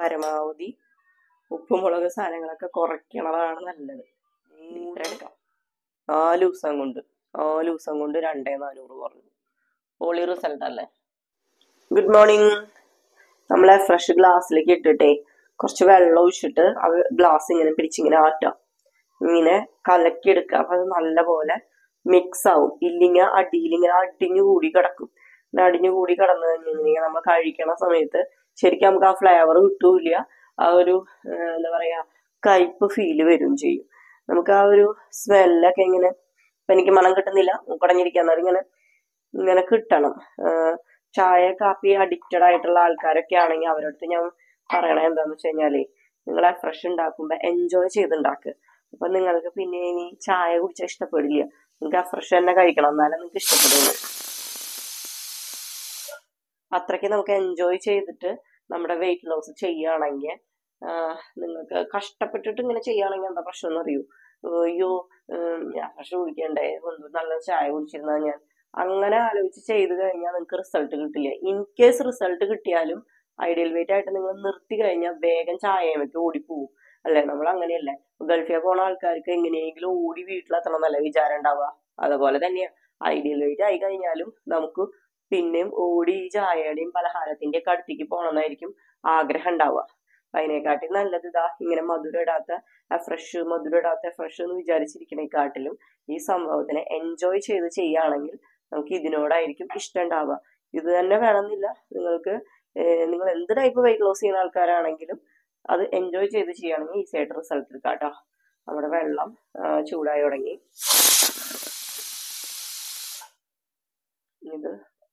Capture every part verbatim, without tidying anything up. പരമാവധി ഉപ്പും മുളക് സാധനങ്ങളൊക്കെ കുറയ്ക്കണതാണ് നല്ലത്. എടുക്കാം. നാല് ദിവസം കൊണ്ട് നാല് ദിവസം കൊണ്ട് രണ്ടേ നാനൂറ് കുറഞ്ഞു. പോളി റിസൾട്ട് അല്ലേ. Good morning. നമ്മളെ ഫ്രഷ് ഗ്ലാസ്സിലേക്ക് ഇട്ടിട്ടേ കുറച്ച് വെള്ളം ഒഴിച്ചിട്ട് ആ ഗ്ലാസ് ഇങ്ങനെ പിടിച്ചിങ്ങനെ ആറ്റാം, ഇങ്ങനെ കലക്കിയെടുക്കുക. അപ്പം അത് നല്ല പോലെ മിക്സ് ആവും, ഇല്ലെങ്കിൽ അടിയിലിങ്ങനെ അടിഞ്ഞു കൂടി കിടക്കും. അടിഞ്ഞു കൂടി കിടന്നു കഴിഞ്ഞാൽ നമ്മൾ കഴിക്കണ സമയത്ത് ശരിക്കും നമുക്ക് ആ ഫ്ലേവർ കിട്ടൂല, ആ ഒരു എന്താ പറയാ കയ്പ്പ് ഫീല് വരും ചെയ്യും. നമുക്ക് ആ ഒരു സ്മെല്ലൊക്കെ ഇങ്ങനെ ഇപ്പൊ എനിക്ക് മണം കിട്ടുന്നില്ല, മൂക്കടഞ്ഞിരിക്കാന്ന് ഇങ്ങനെ ഇങ്ങനെ കിട്ടണം. ചായ കാപ്പി അഡിക്റ്റഡ് ആയിട്ടുള്ള ആൾക്കാരൊക്കെ ആണെങ്കിൽ അവരടുത്ത് ഞാൻ പറയണേ എന്താന്ന് വെച്ച് കഴിഞ്ഞാല്, നിങ്ങളെ ഫ്രഷ് ഉണ്ടാക്കുമ്പോ എൻജോയ് ചെയ്ത് ഉണ്ടാക്കുക. അപ്പൊ നിങ്ങൾക്ക് പിന്നെ ഇനി ചായ കുടിച്ചാൽ ഇഷ്ടപ്പെടില്ല, നിങ്ങൾക്ക് ആ ഫ്രഷ് തന്നെ കഴിക്കണം, എന്നാലും നിങ്ങൾക്ക് ഇഷ്ടപ്പെടുള്ളൂ. അത്രയ്ക്ക് നമുക്ക് എൻജോയ് ചെയ്തിട്ട് നമ്മുടെ വെയിറ്റ് ലോസ് ചെയ്യുകയാണെങ്കിൽ, നിങ്ങൾക്ക് കഷ്ടപ്പെട്ടിട്ട് ഇങ്ങനെ ചെയ്യുകയാണെങ്കിൽ എന്താ പ്രശ്നം എന്ന് അറിയൂ, അയ്യോ ഫ്രഷ് കുടിക്കണ്ടേ, നല്ല ചായ കുടിച്ചിരുന്ന ഞാൻ അങ്ങനെ ആലോചിച്ച് ചെയ്ത് കഴിഞ്ഞാൽ നിങ്ങൾക്ക് റിസൾട്ട് കിട്ടില്ല. ഇൻ കേസ് റിസൾട്ട് കിട്ടിയാലും ഐഡിയൽ വെയിറ്റ് ആയിട്ട് നിങ്ങൾ നിർത്തി കഴിഞ്ഞാൽ വേഗം ചായമൊക്കെ ഓടിപ്പോവും അല്ലെ. നമ്മൾ അങ്ങനെയല്ലേ, ഗൾഫിൽ പോണ ആൾക്കാർക്ക് എങ്ങനെയെങ്കിലും ഓടി വീട്ടിലെത്തണം നല്ല വിചാരം ഉണ്ടാവുക. അതുപോലെ തന്നെയാണ് ഐഡിയൽ വെയിറ്റ് ആയി കഴിഞ്ഞാലും നമുക്ക് പിന്നെയും ഓടി ചായയുടെയും പലഹാരത്തിൻ്റെ ഒക്കെ അടുത്തേക്ക് പോകണമെന്നായിരിക്കും ആഗ്രഹം ഉണ്ടാവുക. അതിനെക്കാട്ടി നല്ലത് ഇതാ ഇങ്ങനെ മധുരം ഇടാത്ത ഫ്രഷ് മധുരം ഇടാത്ത ഫ്രഷ് എന്ന് വിചാരിച്ചിരിക്കണേക്കാട്ടിലും ഈ സംഭവത്തിനെ എൻജോയ് ചെയ്ത് ചെയ്യുകയാണെങ്കിൽ നമുക്ക് ഇതിനോടായിരിക്കും ഇഷ്ടം ഉണ്ടാവുക. ഇത് തന്നെ വേണമെന്നില്ല, നിങ്ങൾക്ക് നിങ്ങൾ എന്ത് ടൈപ്പ് വെയിറ്റ് ലോസ് ചെയ്യുന്ന ആൾക്കാരാണെങ്കിലും അത് എൻജോയ് ചെയ്ത് ചെയ്യുകയാണെങ്കിൽ ഈസി ആയിട്ട് റിസൾട്ട് എടുക്കാം കേട്ടോ. നമ്മുടെ വെള്ളം ചൂടായി തുടങ്ങി, ഇത്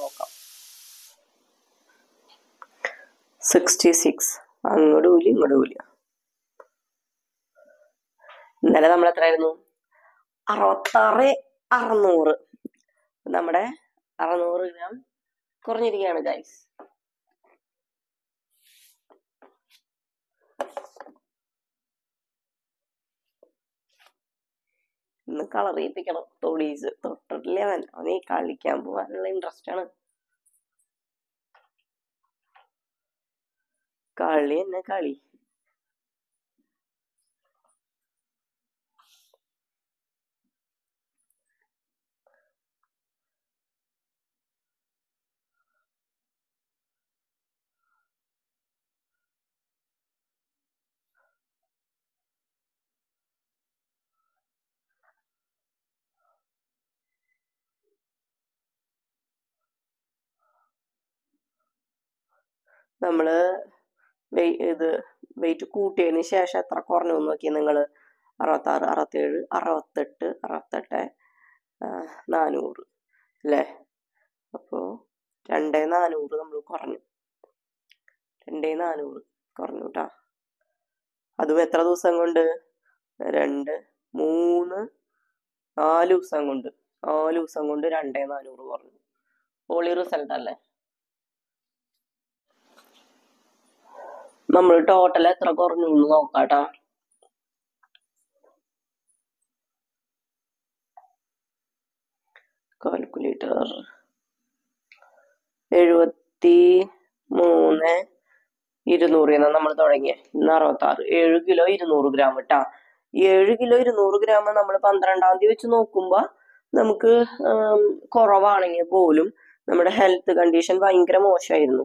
നോക്കാം. സിക്സ്റ്റി സിക്സ് അങ്ങോട്ട് കൂലി ഇങ്ങോട്ട് കൂലി. ഇന്നലെ നമ്മൾ എത്രയായിരുന്നു? അറുപത്താറ് അറുന്നൂറ്. നമ്മുടെ അറുന്നൂറ് ഗ്രാം കുറഞ്ഞിരിക്കുകയാണ് ഗൈസ്. ഇന്ന് കളറിയിപ്പിക്കണം. തൊളീസ് തൊട്ടിട്ടില്ല, അവൻ അവനീ കളിക്കാൻ പോകാനുള്ള ഇൻട്രസ്റ്റ് ആണ്. കളി തന്നെ കളി. നമ്മള് ഇത് വെയിറ്റ് കൂട്ടിയതിന് ശേഷം എത്ര കുറഞ്ഞു നോക്കി നിങ്ങൾ? അറുപത്താറ് അറുപത്തേഴ് അറുപത്തെട്ട് അറുപത്തെട്ട് നാനൂറ് അല്ലേ. അപ്പോൾ രണ്ടേ നാനൂറ് നമ്മൾ കുറഞ്ഞു, രണ്ടേ നാനൂറ് കുറഞ്ഞു കേട്ടോ. അതും എത്ര ദിവസം കൊണ്ട്? രണ്ട് മൂന്ന് നാല് ദിവസം കൊണ്ട് നാല് ദിവസം കൊണ്ട് രണ്ടേ നാനൂറ് കുറഞ്ഞു. പോളി റിസൾട്ട് അല്ലേ. നമ്മൾ ടോട്ടൽ എത്ര കുറഞ്ഞു എന്ന് നോക്കാട്ടോ. കാൽക്കുലേറ്റർ എഴുപത്തി മൂന്ന് ഇരുന്നൂറിൽ നിന്നാണ് നമ്മൾ തുടങ്ങിയത്. ഇന്ന് അറുപത്താറ്. ഏഴ് കിലോ ഇരുന്നൂറ് ഗ്രാം കേട്ടാ. ഏഴ് കിലോ ഇരുന്നൂറ് ഗ്രാം നമ്മൾ പന്ത്രണ്ടാം തീയതി വെച്ച് നോക്കുമ്പോ നമുക്ക് കുറവാണെങ്കിൽ പോലും നമ്മുടെ ഹെൽത്ത് കണ്ടീഷൻ ഭയങ്കര മോശമായിരുന്നു.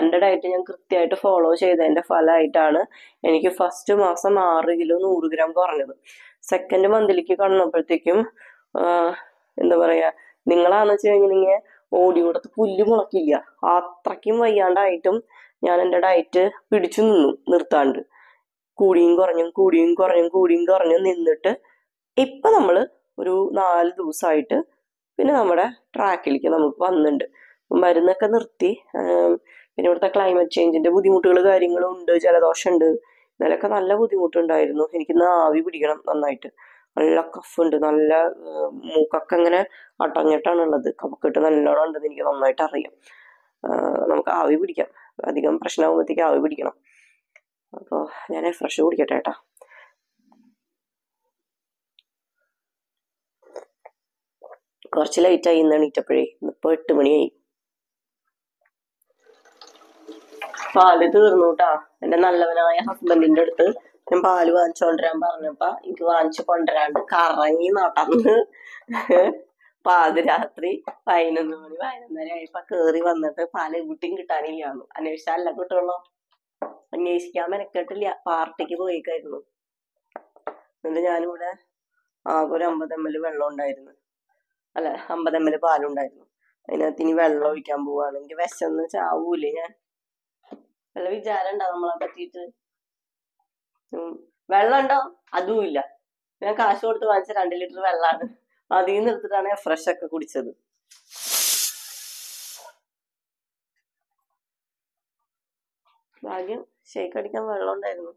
എൻ്റെ ഡയറ്റ് ഞാൻ കൃത്യമായിട്ട് ഫോളോ ചെയ്തതിൻ്റെ ഫലമായിട്ടാണ് എനിക്ക് ഫസ്റ്റ് മാസം ആറ് കിലോ നൂറ് ഗ്രാം കുറഞ്ഞത്. സെക്കൻഡ് മന്തിലേക്ക് കടന്നപ്പോഴത്തേക്കും എന്താ പറയുക, നിങ്ങളാണെന്ന് വെച്ച് കഴിഞ്ഞിട്ടുണ്ടെങ്കിൽ ഓടി കൊടുത്ത് പുല്ല് മുളക്കില്ല. അത്രയ്ക്കും വയ്യാണ്ടായിട്ടും ഞാൻ എൻ്റെ ഡയറ്റ് പിടിച്ചു നിന്നു നിർത്താണ്ട്. കൂടിയും കുറഞ്ഞും കൂടിയും കുറഞ്ഞും കൂടിയും കുറഞ്ഞും നിന്നിട്ട് ഇപ്പം നമ്മൾ ഒരു നാല് ദിവസമായിട്ട് പിന്നെ നമ്മുടെ ട്രാക്കിലേക്ക് നമുക്ക് വന്നിട്ടുണ്ട്. മരുന്നൊക്കെ നിർത്തി. പിന്നെ ഇവിടുത്തെ ക്ലൈമറ്റ് ചേഞ്ചിന്റെ ബുദ്ധിമുട്ടുകൾ കാര്യങ്ങളും ഉണ്ട്. ജലദോഷം ഉണ്ട്. ഇന്നലൊക്കെ നല്ല ബുദ്ധിമുട്ടുണ്ടായിരുന്നു. എനിക്കിന്ന് ആവി പിടിക്കണം നന്നായിട്ട്. നല്ല കഫുണ്ട്. നല്ല മൂക്കൊക്കെ ഇങ്ങനെ അടഞ്ഞിട്ടാണുള്ളത്. കഫക്കെട്ട് നല്ലോണം ഉണ്ടെന്ന് എനിക്ക് നന്നായിട്ട് അറിയാം. നമുക്ക് ആവി പിടിക്കാം. അധികം പ്രശ്നമാകുമ്പോഴത്തേക്ക് ആവി പിടിക്കണം. അപ്പോൾ ഞാൻ ഫ്രഷ് കുടിക്കട്ടെ ഏട്ടാ. കുറച്ച് ലൈറ്റായി ഇന്ന് എണീറ്റപ്പോഴേ. ഇന്നിപ്പോൾ എട്ട് മണിയായി. പാല് തീർന്നു കേട്ടാ. എൻ്റെ നല്ലവനായ ഹസ്ബൻഡിന്റെ അടുത്ത് ഞാൻ പാല് വാങ്ങിച്ചു കൊണ്ടുവരാൻ പറഞ്ഞപ്പോ എനിക്ക് വാങ്ങിച്ചു കൊണ്ടുവരാണ്ട് കറങ്ങി നടന്ന് പാതിരാത്രി പതിനൊന്ന് മണി പതിനൊന്നര ആയപ്പോ കേറി വന്നിട്ട് പാല് എവിടെയും കിട്ടാനില്ലാന്ന് അന്വേഷിച്ചാല്ല കിട്ടുള്ളൂ. അന്വേഷിക്കാൻ മെനക്കെട്ടില്ല. പാർട്ടിക്ക് പോയിക്കായിരുന്നു. എന്നിട്ട് ഞാനിവിടെ ആകെ ഒരു അമ്പത് എം എൽ വെള്ളം ഉണ്ടായിരുന്നു. അല്ല അമ്പത് എം എൽ പാലുണ്ടായിരുന്നു. അതിനകത്ത് ഇനി വെള്ളം ഒഴിക്കാൻ പോവാണ്. എനിക്ക് വിശന്ന് ചാവൂലേ. ഞാൻ വല്ല വിചാരം ഉണ്ടോ നമ്മളെ പറ്റിയിട്ട്? വെള്ളം ഉണ്ടോ? അതും ഇല്ല. ഞാൻ കാശ് കൊടുത്ത് വാങ്ങിച്ച രണ്ട് ലിറ്റർ വെള്ളമാണ്. അതിൽ നിന്ന് എടുത്തിട്ടാണ് ഞാൻ ഫ്രഷ് ഒക്കെ കുടിച്ചത്. ഭാഗ്യം ഷേക്ക് അടിക്കാൻ വെള്ളം ഉണ്ടായിരുന്നു.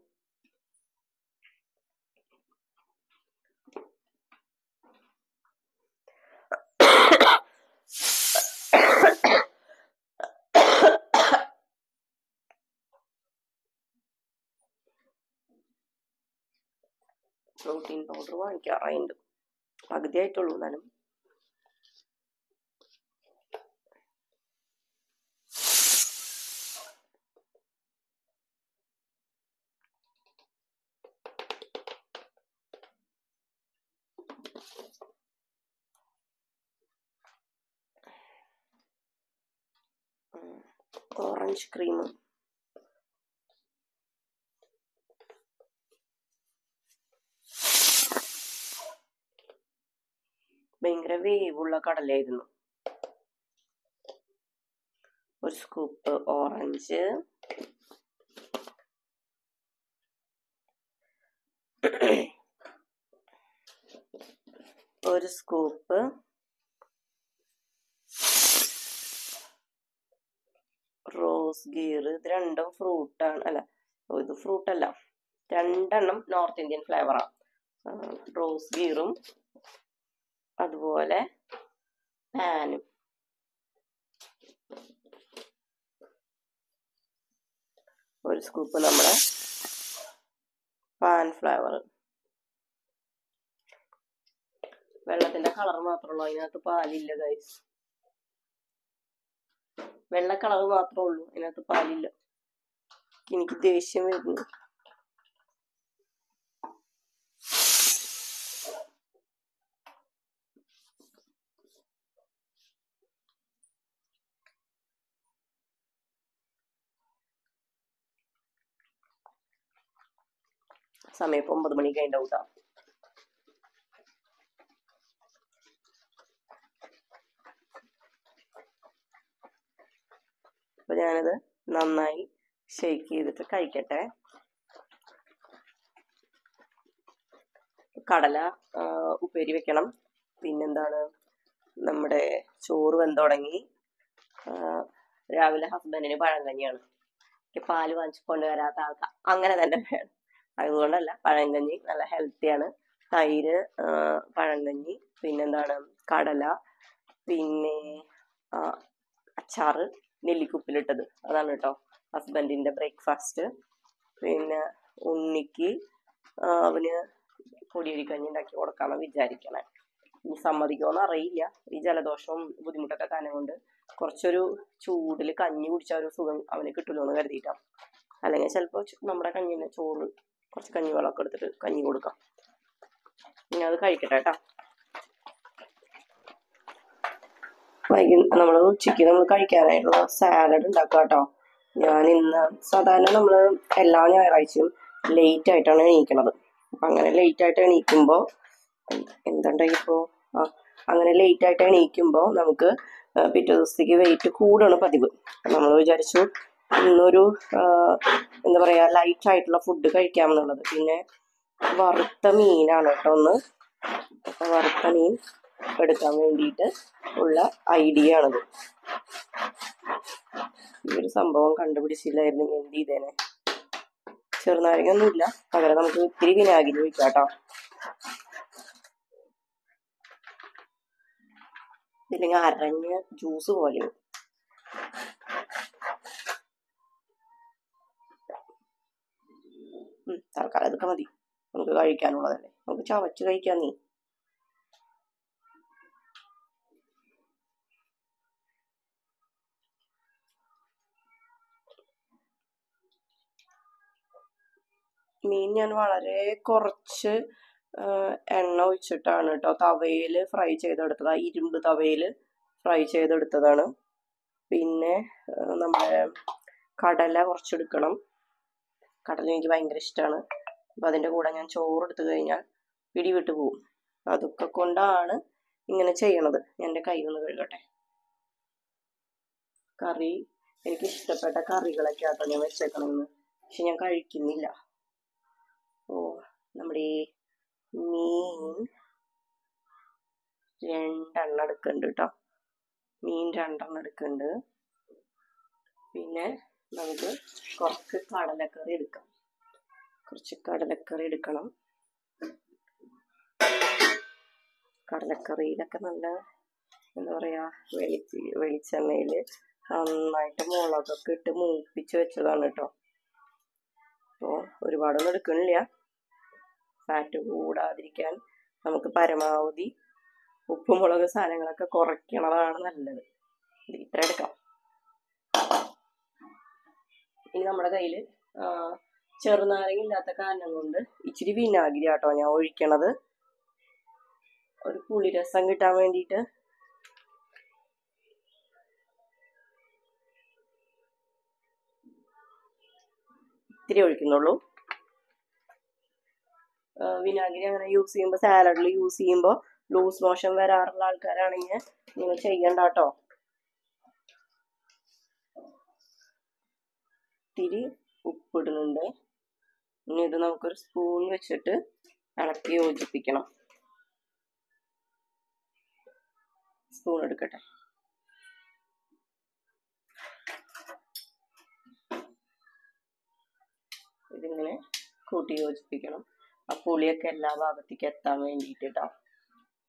പ്രോട്ടീൻ പൗഡർ വാങ്ങിക്കാറുണ്ട്. പകുതിയായിട്ടുള്ളൂ. എന്നാലും ഓറഞ്ച് ക്രീം ഭയങ്കര വേവുള്ള കടലായിരുന്നു. ഒരു സ്കൂപ്പ് ഓറഞ്ച്. ഒരു സ്കൂപ്പ് റോസ് ഗീർ. ഇത് രണ്ടും ഫ്രൂട്ടാണ്. അല്ല, ഇത് ഫ്രൂട്ടല്ല. രണ്ടെണ്ണം നോർത്ത് ഇന്ത്യൻ ഫ്ലേവറാണ്. റോസ് ഗീറും അതുപോലെ പാനും. ഒരു സ്കൂപ്പ് നമ്മുടെ പാൻ ഫ്ലേവർ. വെള്ളത്തിന്റെ കളർ മാത്രമുള്ളൂ. അതിനകത്ത് പാലില്ല ഗൈസ്. വെള്ള കളർ മാത്രമേ ഉള്ളൂ. അതിനകത്ത് പാലില്ല. എനിക്ക് ദേഷ്യം വരുന്നു. സമയം ഇപ്പൊ ഒമ്പത് മണിക്ക് അതിൻ്റെ ഔട്ടാ. അപ്പൊ ഞാനത് നന്നായി ഷേക്ക് ചെയ്തിട്ട് കഴിക്കട്ടെ. കടല ഉപ്പേരി വെക്കണം. പിന്നെന്താണ് നമ്മുടെ ചോറ് വെന്ത് തുടങ്ങി. രാവിലെ ഹസ്ബൻഡിന് പഴങ്കഞ്ഞിയാണ്. പാല് വാങ്ങിച്ച് കൊണ്ടുവരാത്ത ആൾക്കാർ അങ്ങനെ തന്നെ വേണം. അതുകൊണ്ടല്ല, പഴങ്കഞ്ഞി നല്ല ഹെൽത്തിയാണ്. തൈര്, പഴങ്കഞ്ഞി, പിന്നെന്താണ് കടല, പിന്നെ അച്ചാറ് നെല്ലിക്കുപ്പിലിട്ടത്, അതാണ് കേട്ടോ ഹസ്ബൻഡിൻ്റെ ബ്രേക്ക്ഫാസ്റ്റ്. പിന്നെ ഉണ്ണിക്ക് അവന് പൊടിയരിക്കഞ്ഞി ഉണ്ടാക്കി കൊടുക്കാമെന്ന് വിചാരിക്കണേ. ഇനി സമ്മതിക്കുമോന്ന് അറിയില്ല. ഈ ജലദോഷവും ബുദ്ധിമുട്ടൊക്കെ കാരണം കൊണ്ട് കുറച്ചൊരു ചൂടിൽ കഞ്ഞി കുടിച്ച ഒരു സുഖം അവന് കിട്ടുമല്ലോ എന്ന് കരുതിയിട്ടാണ്. അല്ലെങ്കിൽ ചിലപ്പോൾ നമ്മുടെ കഞ്ഞിന് ചോറ് കുറച്ച് കഞ്ഞി വെള്ളമൊക്കെ എടുത്തിട്ട് കഞ്ഞി കൊടുക്കാം. ഇനി അത് കഴിക്കട്ടെ കേട്ടോ. വൈകി നമ്മൾ ഉച്ചയ്ക്ക് നമ്മൾ കഴിക്കാനായിട്ടുള്ള സാലഡ് ഉണ്ടാക്കുക കേട്ടോ. ഞാൻ ഇന്ന് സാധാരണ നമ്മൾ എല്ലാ ഞായറാഴ്ചയും ലേറ്റ് ആയിട്ടാണ് എണീക്കണത്. അങ്ങനെ ലേറ്റ് ആയിട്ട് എണീക്കുമ്പോൾ എന്തുണ്ടായിപ്പോൾ ആ അങ്ങനെ ലേറ്റ് ആയിട്ട് എണീക്കുമ്പോൾ നമുക്ക് പിറ്റേ ദിവസത്തേക്ക് വെയിറ്റ് കൂടാണ് പതിവ്. നമ്മൾ വിചാരിച്ചു ഇന്നൊരു എന്താ പറയുക ലൈറ്റ് ആയിട്ടുള്ള ഫുഡ് കഴിക്കാമെന്നുള്ളത്. പിന്നെ വറുത്ത മീനാണ് കേട്ടോ. ഒന്ന് വറുത്ത മീൻ എടുക്കാൻ വേണ്ടിയിട്ട് ഉള്ള ഐഡിയ ആണത്. ഈ ഒരു സംഭവം കണ്ടുപിടിച്ചില്ലായിരുന്നെങ്കിൽ എന്ത് ചെയ്തേനെ. ചെറുനാരങ്ങൊന്നുമില്ല, പകരം നമുക്ക് ഇത്തിരി വിനാഗിരി ഒഴിക്കാം കേട്ടോ. ഇതില്ലെങ്കിൽ അരഞ്ഞ ജ്യൂസ് പോലെ. തൽക്കാലം ഇതൊക്കെ മതി, നമുക്ക് കഴിക്കാനുള്ളതല്ലേ, നമുക്ക് ചവച്ച് കഴിക്കാൻ. നീ മീൻ ഞാൻ വളരെ കുറച്ച് എണ്ണ ഒഴിച്ചിട്ടാണ് കേട്ടോ തവയിൽ ഫ്രൈ ചെയ്തെടുത്തത്. ഇരുമ്പ് തവയിൽ ഫ്രൈ ചെയ്തെടുത്തതാണ്. പിന്നെ നമ്മുടെ കടല കുറച്ചെടുക്കണം. കടല എനിക്ക് ഭയങ്കര ഇഷ്ടമാണ്. അപ്പം അതിൻ്റെ കൂടെ ഞാൻ ചോറ് എടുത്തു കഴിഞ്ഞാൽ പിടിവിട്ട് പോവും. അതൊക്കെ കൊണ്ടാണ് ഇങ്ങനെ ചെയ്യണത്. എൻ്റെ കൈ ഒന്ന് കഴുകട്ടെ. കറി എനിക്ക് ഇഷ്ടപ്പെട്ട കറികളൊക്കെ ആട്ടോ ഞാൻ വെച്ചേക്കണമെന്ന്. പക്ഷെ ഞാൻ കഴിക്കുന്നില്ല. ഓ, നമ്മുടെ മീൻ രണ്ടെണ്ണം എടുക്കുന്നുണ്ട് കേട്ടോ. മീൻ രണ്ടെണ്ണം എടുക്കുന്നുണ്ട്. പിന്നെ നമുക്ക് കുറച്ച് കടലക്കറി എടുക്കാം. കുറച്ച് കടലക്കറി എടുക്കണം. കടലക്കറിയിലൊക്കെ നല്ല എന്താ പറയുക വെളിച്ച വെളിച്ചെണ്ണയിൽ നന്നായിട്ട് മുളകൊക്കെ ഇട്ട് മൂപ്പിച്ച് വെച്ചതാണ് കേട്ടോ. അപ്പോൾ ഒരുപാടൊന്നും എടുക്കണില്ല. ഫാറ്റ് കൂടാതിരിക്കാൻ നമുക്ക് പരമാവധി ഉപ്പും മുളക് സാധനങ്ങളൊക്കെ കുറയ്ക്കണതാണ് നല്ലത്. ഇത്ര എടുക്കാം. ഇനി നമ്മുടെ കയ്യിൽ ചെറുനാരങ്ങ ഇല്ലാത്ത കാരണം കൊണ്ട് ഇച്ചിരി വിനാഗിരി ആട്ടോ ഞാൻ ഒഴിക്കണത്. ഒരു പുളിരസം കിട്ടാൻ വേണ്ടിയിട്ട്. ഇത്തിരി ഒഴിക്കുന്നുള്ളൂ വിനാഗിരി. അങ്ങനെ യൂസ് ചെയ്യുമ്പോൾ സാലഡിൽ യൂസ് ചെയ്യുമ്പോൾ ലൂസ് മോഷൻ വരാറുള്ള ആൾക്കാരാണെങ്കിൽ നിങ്ങൾ ചെയ്യണ്ട കേട്ടോ. ഇത്തിരി ഉപ്പിടുന്നുണ്ട്. ഇനി ഇത് നമുക്കൊരു സ്പൂൺ വെച്ചിട്ട് ഇളക്കി യോജിപ്പിക്കണം. സ്പൂൺ എടുക്കട്ടെ. ഇതിങ്ങനെ കൂട്ടി യോജിപ്പിക്കണം. ആ പുളിയൊക്കെ എല്ലാ ഭാഗത്തേക്ക് എത്താൻ വേണ്ടിയിട്ടാ.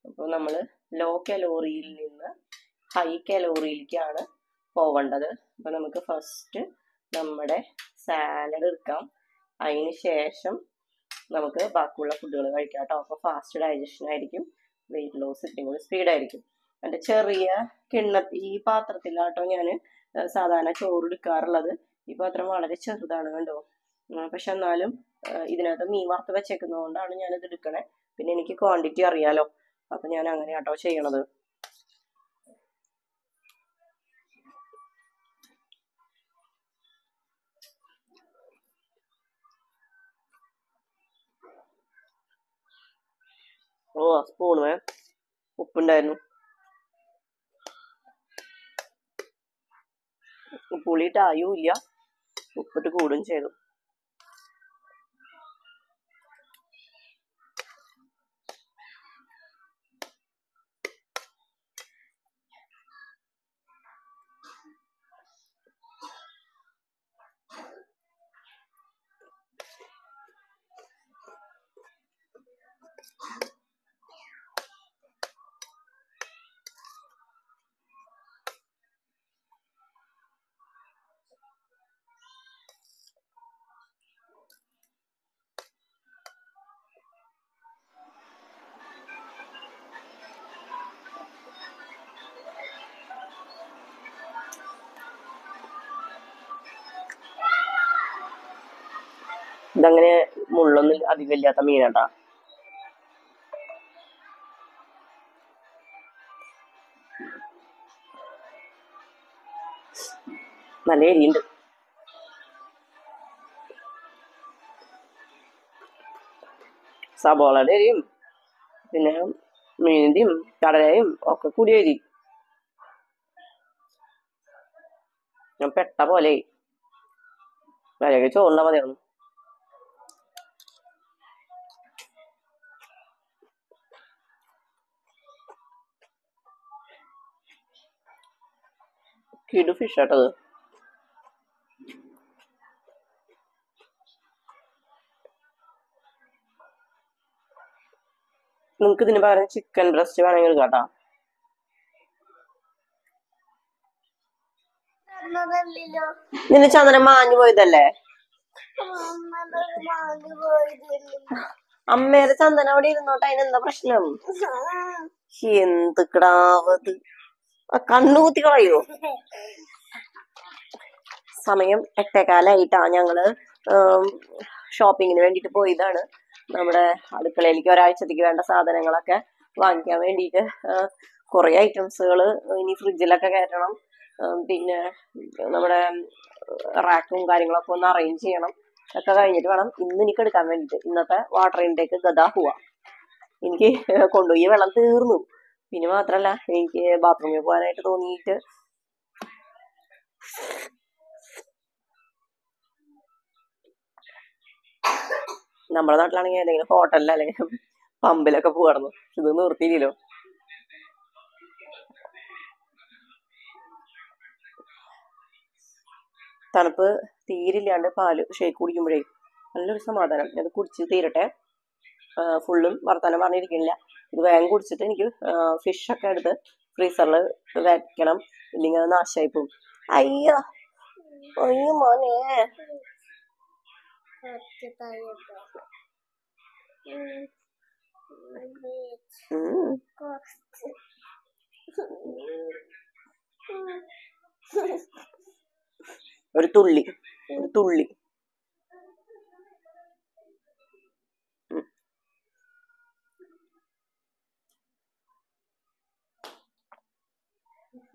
അപ്പോൾ നമ്മൾ ലോ കലോറിയിൽ നിന്ന് ഹൈ കലോറിയിലേക്കാണ് പോവേണ്ടത്. അപ്പോൾ നമുക്ക് ഫസ്റ്റ് നമ്മുടെ സാലഡ് എടുക്കാം. അതിന് ശേഷം നമുക്ക് ബാക്കിയുള്ള ഫുഡുകൾ കഴിക്കാം കേട്ടോ. അപ്പോൾ ഫാസ്റ്റ് ഡൈജഷൻ ആയിരിക്കും, വെയിറ്റ് ലോസ് ഇത്തിരി കൂടി സ്പീഡായിരിക്കും. എൻ്റെ ചെറിയ കിണ്ണ ഈ പാത്രത്തിലാട്ടോ ഞാൻ സാധാരണ ചോറ് എടുക്കാറുള്ളത്. ഈ പാത്രം വളരെ ചെറുതാണ് കണ്ടോ. പക്ഷെ എന്നാലും ഇതിനകത്ത് മീൻ വറുത്ത് വെച്ചേക്കുന്നത് കൊണ്ടാണ് ഞാനിത് എടുക്കണേ. പിന്നെ എനിക്ക് ക്വാണ്ടിറ്റി അറിയാലോ, അപ്പം ഞാൻ അങ്ങനെയാട്ടോ ചെയ്യണത്. ഓ, സ്പൂണേ ഉപ്പുണ്ടായിരുന്നു. പുളിയിട്ടായൂല്ല, ഉപ്പിട്ട് കൂടും ചെയ്തു. ഇതങ്ങനെ മുള്ളൊന്നും അധികം ഇല്ലാത്ത മീനാട്ടാ. നല്ല എരിയുണ്ട്. സബോളയുടെ എരിയും പിന്നെ മീനിന്റെയും കടലയും ഒക്കെ കൂടി എരി ഞാൻ പെട്ട പോലെ വിലക്ക് ചോറിനാ മതിയായിരുന്നു. കിടു ഫിഷ് ആട്ടത്. നിങ്ങൾക്ക് ഇതിന് പകരം ചിക്കൻ ബ്രസ്റ്റ് വേണമെങ്കിൽ കേട്ടാ. നിന്റെ ചന്ദനം മാഞ്ഞു പോയതല്ലേ? അമ്മേടെ ചന്ദനം അവിടെ ഇരുന്നോട്ടെ, അതിനെന്താ പ്രശ്നം? എന്ത് കിടാവത്, കണ്ണുകുത്തി കളയോ? സമയം എട്ടേക്കാലായിട്ടാ. ഞങ്ങള് ഷോപ്പിങ്ങിന് വേണ്ടിട്ട് പോയതാണ്. നമ്മുടെ അടുക്കളയിലേക്ക് ഒരാഴ്ചത്തേക്ക് വേണ്ട സാധനങ്ങളൊക്കെ വാങ്ങിക്കാൻ വേണ്ടിയിട്ട് കുറേ ഐറ്റംസുകൾ ഇനി ഫ്രിഡ്ജിലൊക്കെ കയറ്റണം. പിന്നെ നമ്മുടെ റാക്കും കാര്യങ്ങളൊക്കെ ഒന്ന് അറേഞ്ച് ചെയ്യണം. ഒക്കെ കഴിഞ്ഞിട്ട് വേണം ഇന്ന് എനിക്ക് എടുക്കാൻ വേണ്ടിയിട്ട്. ഇന്നത്തെ വാട്ടർ ഇൻടേക്ക് ഗദാ പോവാം. എനിക്ക് കൊണ്ടുപോയി വെള്ളം തീർന്നു. പിന്നെ മാത്രല്ല എനിക്ക് ബാത്റൂമിൽ പോകാനായിട്ട് തോന്നിയിട്ട് നമ്മുടെ നാട്ടിലാണെങ്കിൽ ഏതെങ്കിലും ഹോട്ടലിൽ അല്ലെങ്കിൽ പമ്പിലൊക്കെ പോകണം. ഇത് നിർത്തിയില്ലല്ലോ. തണുപ്പ് തീരില്ലാണ്ട് പാല് ഷേക്ക് കുടിക്കുമ്പോഴേ നല്ലൊരു സമാധാനം. അത് കുടിച്ച് തീരട്ടെ. ഫുള്ളും വർത്താനം പറഞ്ഞിരിക്കുന്നില്ല. ഇത് വേഗം കുടിച്ചിട്ട് എനിക്ക് ഫിഷൊക്കെ എടുത്ത് ഫ്രീസറിൽ വെക്കണം, ഇല്ലെങ്കിൽ അത് നാശമായി പോകും. അയ്യോ അയ്യോ മോനെ, ഒരു തുള്ളി ഒരു തുള്ളി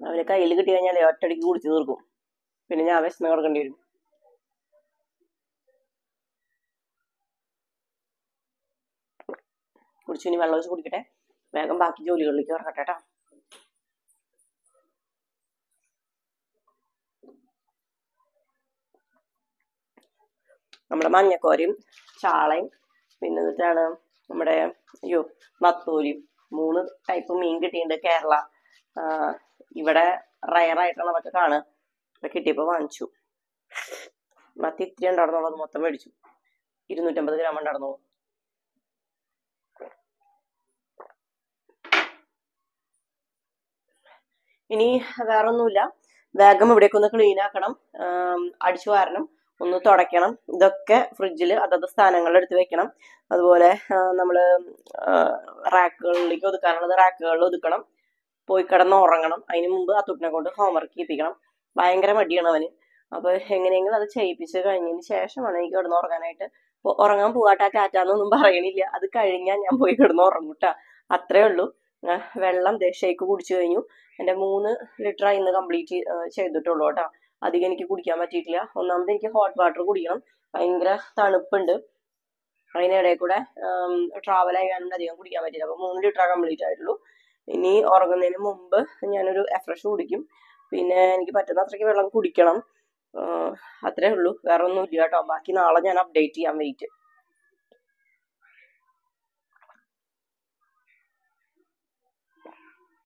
അവന് കയ്യിൽ കിട്ടി കഴിഞ്ഞാലേ ഒറ്റടിക്ക് കുടിച്ചു തീർക്കും. പിന്നെ ഞാൻ വിശന്ന് കിടക്കേണ്ടി വരും. കുടിച്ചു ഇനി വെള്ളം വെച്ച് കുടിക്കട്ടെ. വേഗം ബാക്കി ജോലികളിലേക്ക് ഇറങ്ങട്ടെ കേട്ടോ. നമ്മുടെ മഞ്ഞക്കോരയും ചാളയും പിന്നെ എന്നിട്ടാണ് നമ്മുടെ അയ്യോ നത്തോലിയും മൂന്ന് ടൈപ്പ് മീൻ കിട്ടിയിട്ടുണ്ട്. കേരള ഇവിടെ റയറായിട്ടാണ് അതൊക്കെ കാണുക. അപ്പൊ കിട്ടിയപ്പോൾ വാങ്ങിച്ചു. മത്തി ഇത്തിരി ഉണ്ടായിരുന്നുള്ളത് മൊത്തം മേടിച്ചു. ഇരുന്നൂറ്റമ്പത് ഗ്രാം ഉണ്ടായിരുന്നു. ഇനി വേറൊന്നുമില്ല. വേഗം ഇവിടേക്ക് ഒന്ന് ക്ലീൻ ആക്കണം, അടിച്ചു വാരണം, ഒന്ന് തുടയ്ക്കണം. ഇതൊക്കെ ഫ്രിഡ്ജിൽ അതത് സ്ഥാനങ്ങളിൽ എടുത്ത് വെക്കണം. അതുപോലെ നമ്മൾ റാക്കുകളിലേക്ക് ഒതുക്കാനുള്ളത് റാക്കുകളിൽ ഒതുക്കണം. പോയി കിടന്ന് ഉറങ്ങണം. അതിന് മുമ്പ് ആ തുട്ടിനെ കൊണ്ട് ഹോംവർക്ക് ചെയ്യിപ്പിക്കണം. ഭയങ്കര മടിയാണ് അവന്. അപ്പൊ എങ്ങനെയെങ്കിലും അത് ചെയ്യിപ്പിച്ച് കഴിഞ്ഞതിന് ശേഷമാണ് എനിക്ക് കിടന്ന് ഉറങ്ങാനായിട്ട്. ഉറങ്ങാൻ പോകാട്ടാ ടാറ്റാന്നൊന്നും പറയണില്ല. അത് കഴിഞ്ഞാൽ ഞാൻ പോയി കിടന്ന് ഉറങ്ങൂട്ടാ. അത്രേ ഉള്ളൂ. വെള്ളം ഷേക്ക് കുടിച്ചു കഴിഞ്ഞു. എൻ്റെ മൂന്ന് ലിറ്റർ ഇന്ന് കംപ്ലീറ്റ് ചെയ്തിട്ടുള്ളൂ കേട്ടോ. അധികം എനിക്ക് കുടിക്കാൻ പറ്റിയിട്ടില്ല. ഒന്നാമത് എനിക്ക് ഹോട്ട് വാട്ടർ കുടിക്കണം, ഭയങ്കര തണുപ്പുണ്ട്. അതിനിടയിൽ കൂടെ ട്രാവൽ ആയതുകൊണ്ട് അധികം കുടിക്കാൻ പറ്റില്ല. അപ്പൊ മൂന്ന് ലിറ്റർ കംപ്ലീറ്റ് ആയിട്ടുള്ളൂ. ഇനി ഉറങ്ങുന്നതിന് മുമ്പ് ഞാനൊരു എഫ്രഷ് കുടിക്കും. പിന്നെ എനിക്ക് പറ്റുന്ന അത്രയ്ക്ക് വെള്ളം കുടിക്കണം. അത്രേ ഉള്ളൂ, വേറെ ഒന്നും ഇല്ല കേട്ടോ. ബാക്കി നാളെ ഞാൻ അപ്ഡേറ്റ് ചെയ്യാൻ വെയിറ്റ്.